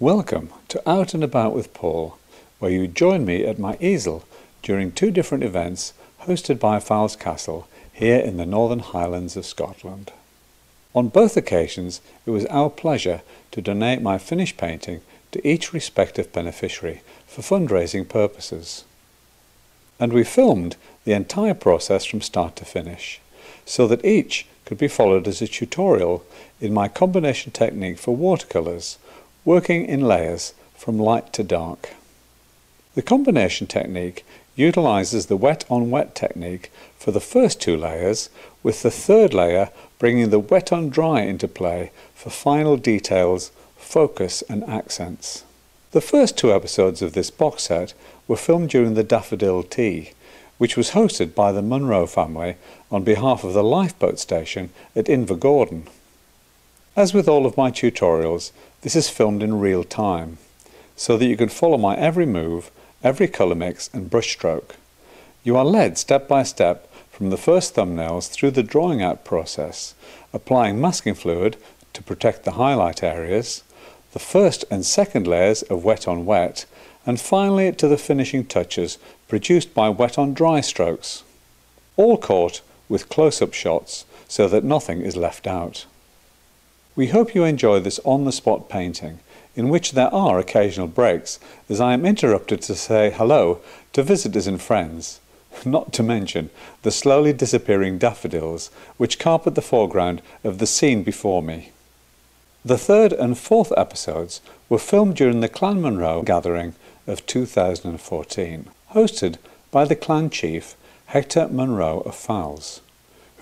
Welcome to Out and About with Paul, where you join me at my easel during two different events hosted by Foulis Castle here in the Northern Highlands of Scotland. On both occasions it was our pleasure to donate my finished painting to each respective beneficiary for fundraising purposes. And we filmed the entire process from start to finish, so that each could be followed as a tutorial in my Combination Technique for Watercolours, working in layers from light to dark. The Combination Technique utilises the wet-on-wet technique for the first two layers, with the third layer bringing the wet-on-dry into play for final details, focus and accents. The first two episodes of this box set were filmed during the Daffodil Tea, which was hosted by the Munro family on behalf of the lifeboat station at Invergordon. As with all of my tutorials, this is filmed in real time, so that you can follow my every move, every colour mix and brushstroke. You are led step by step from the first thumbnails through the drawing out process, applying masking fluid to protect the highlight areas, the first and second layers of wet on wet, and finally to the finishing touches produced by wet on dry strokes. All caught with close-up shots so that nothing is left out. We hope you enjoy this on-the-spot painting, in which there are occasional breaks, as I am interrupted to say hello to visitors and friends, not to mention the slowly disappearing daffodils which carpet the foreground of the scene before me. The third and fourth episodes were filmed during the Clan Munro gathering of 2014, hosted by the clan chief Hector Munro of Foulis,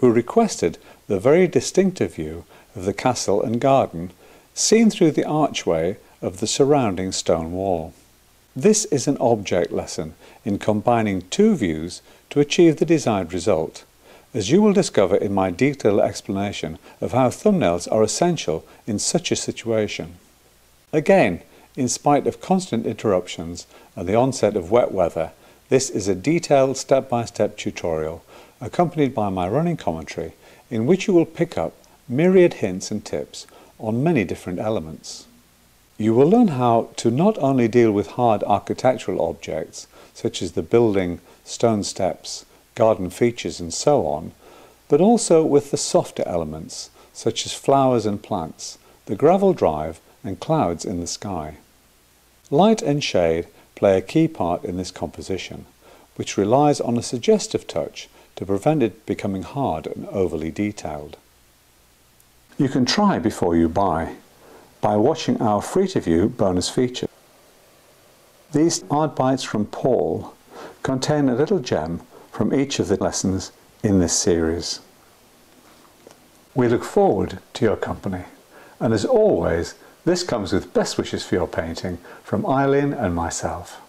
who requested the very distinctive view of the castle and garden, seen through the archway of the surrounding stone wall. This is an object lesson in combining two views to achieve the desired result, as you will discover in my detailed explanation of how thumbnails are essential in such a situation. Again, in spite of constant interruptions and the onset of wet weather, this is a detailed step-by-step tutorial accompanied by my running commentary, in which you will pick up myriad hints and tips on many different elements. You will learn how to not only deal with hard architectural objects such as the building, stone steps, garden features and so on, but also with the softer elements such as flowers and plants, the gravel drive and clouds in the sky. Light and shade play a key part in this composition, which relies on a suggestive touch to prevent it becoming hard and overly detailed. You can try before you buy by watching our free-to-view bonus feature. These Art Bites from Paul contain a little gem from each of the lessons in this series. We look forward to your company, and as always, this comes with best wishes for your painting from Eileen and myself.